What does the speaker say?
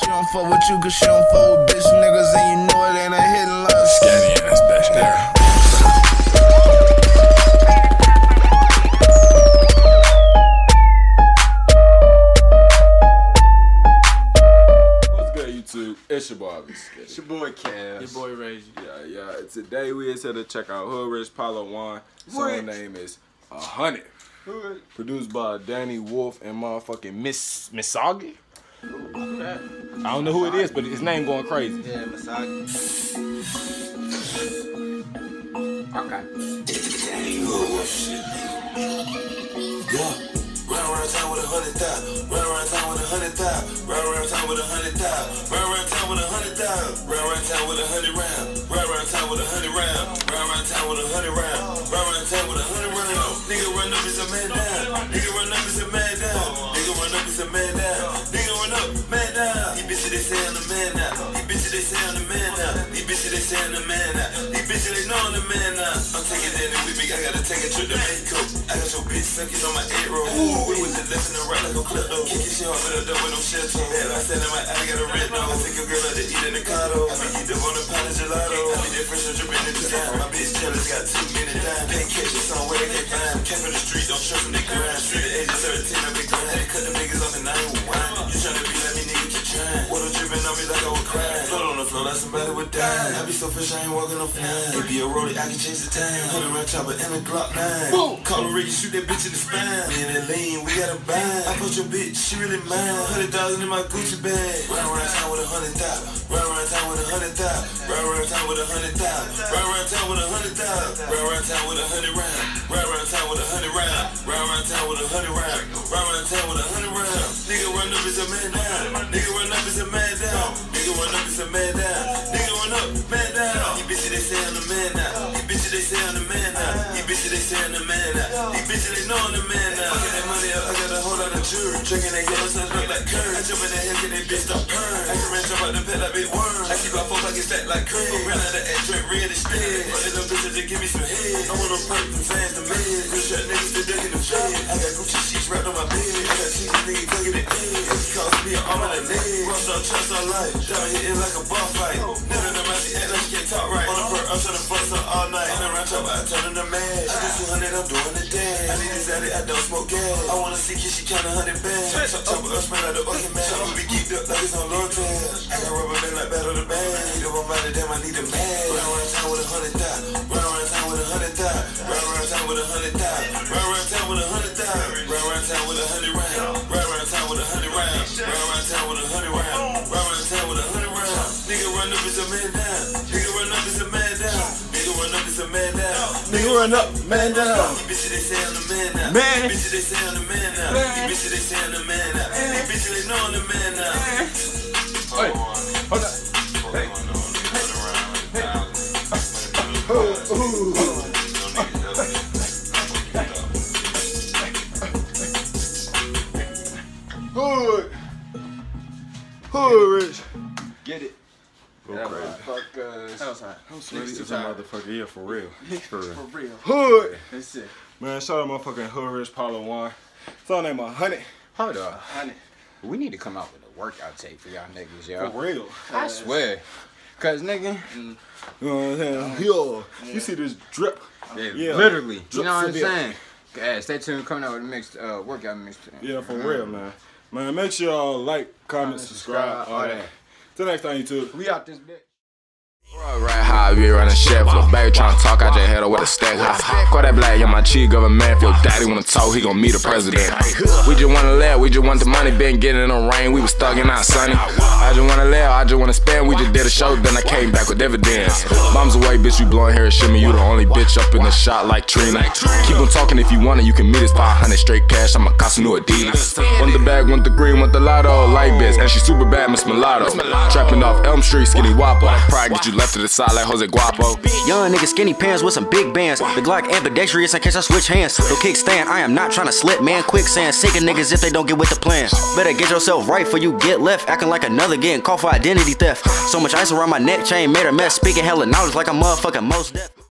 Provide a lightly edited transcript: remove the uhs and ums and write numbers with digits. She don't fuck with you cause she don't fuck with bitch niggas, and you know it ain't a hidden love. Skinny in this bitch, nigga. It's your boy, obviously. It's your boy, Cass. Your boy, Ray. Yeah. Today, we is here to check out Hoodrich Pablo Juan. Song name is A-Hunny. Produced by Danny Wolf and motherfucking Miss Misagi. Okay. I don't know who it is, but his name going crazy. Yeah, Misagi. Okay. Yeah. Time with 100,000, run around time with 100,000, run around time with 100,000, run around time with 100,000, run around time with 100 rounds, run around time with 100 rounds, run around time with 100 rounds, run around time with 100 rounds. Nigga run up is a man down, nigga run up is a man down, nigga run up is a man down, nigga run up, man down. These bitches they say I'm the man now, these bitches they say I'm the man now, these bitches they say I'm the man now, these bitches they know I'm the man now. I'm taking that every week, I gotta take a trip to Mexico. I got your bitch sucking on my A-roll. Left and right like a clip though. Kick your shit off with a double, no shit too. I said in my eye, I got a red though. I take your girl out to eat in the condo. I be eating up on a pot of gelato. I be that fresh and dripping in the time. My bitch jealous, got 2 minutes time. Can't catch it somewhere, they can't find. Came from the street, don't trust them, they grind. Street at age of 17, I be grind. Had to cut them niggas off and I ain't rewind. You tryna be like me, nigga, keep trying. Water dripping on me like I would cry. Float on the floor like somebody would die. I be so fresh, I ain't walking no fine. It be a roadie, I can change the time. Hold around chopper and a Glock 9. Call a rig, shoot that bitch in the spine. Me and Elaine, we got a bag. I put your bitch, she really mine. 100,000 in my Gucci bag. Run around town with 100,000. Run around town with 100,000. Run around town with 100,000. Run around town with 100,000. Run around town with 100 rounds. Run around town with 100 rounds. Run around town with 100 rounds. Run around town with 100 rounds. Nigga run up is a man down. Nigga run up is a man down. Nigga run up is a man down. Nigga run up, man down. These bitches they say I'm the man now. These bitches they say I'm the man now. These bitches they say I'm the man now. These bitches they know I'm the man now. Fucking that money up, I got a whole lot of jewelry. Drinking that yellow stuff look like curd. I jump in that head, get that bitch don't burn. I can jump out the bed like big worm. I keep my phone like it's fat like cream. Around out the ass, drink red instead. Fucking them bitches just give me some head. I want them pipes and fans to me. Good shot niggas to duck in the fed. I got Gucci sheets wrapped on my bed. I got cheese niggas ducking the egg. It cost me an arm and a leg. Rush out, trust our life. Down hitting like a bar fight. Never know my shit act like she can't talk right. On the front, I'm trying to bust her all night. On the round chopper, I turn into mad. I do 200, I'm doing the dance. I need this out of it, I don't smoke gas. I wanna see kids, she countin' 100 bands. Chopper up, spread out the organ man. Chopper be geeked up like it's on low trash. I got rubber band like battle the band. I need up on my damn, I need a man. Run around town with 100,000. Run around town with 100,000. Run around town with 100,000. Run around town with 100,000. Run around town with 100 rounds. Run around town with 100 rounds. Run around town with 100 rounds. Run around town with 100 rounds. Nigga run up is a man down. Nigga run up is a man down. Nigga run up is a man down. Nigga run up, man down. Bitches they say I'm the man now. Man. Bitches they say I'm the man now. Bitches they say I'm the man now. Bitches they know I'm the man now. Hey, hold up. Hey. Ooh. Hoodrich. Get it. That motherfucker. That was hot. I'm sweaty as a motherfucker. Yeah, for real. For real. For real. Hood. That's it. Man, shout out motherfucking Hoodrich Pablo Juan. Song name A-Hunny. Hold up. A-Hunny. We need to come out with a workout tape for y'all niggas, y'all. For real. I swear. Cause nigga, you know what I'm saying? Yo, you see this drip? Yeah. Literally. Drip, you know what I'm saying? Yeah, stay tuned. Coming out with a mixed workout mixtape. Yeah, for real, man. Man, make sure y'all like, comment, subscribe, all that. Till next time, YouTube. We out this bitch. Right high, we running chef. Little baby tryna talk, I just had her with a stack high. Call that black on my cheek, government. If your daddy wanna talk, he gon' meet the president. We just wanna laugh, we just want the money. Been getting in the rain, we was stuck in our sunny. I just wanna laugh, I just wanna spend. We just did a show, then I came back with dividends. Mom's away, bitch, you blowing hair and shimmy. You the only bitch up in the shot like Trina. Keep on talking if you want it, you can meet us. 500 straight cash, I'm a Casanova Adidas. Want the bag, want the green, want the lotto. Light bitch, and she super bad, Miss Mulatto. Trapping off Elm Street, skinny Guapo. Probably get you left to the side like Jose Guapo. Young nigga skinny pants with some big bands. The Glock ambidextrous in case I switch hands. No kickstand, I am not trying to slip, man. Quicksand, sick of niggas if they don't get with the plans. Better get yourself right before you get left. Acting like another, getting caught for identity theft. So much ice around my neck, chain made a mess. Speaking hella knowledge like a motherfucking most death.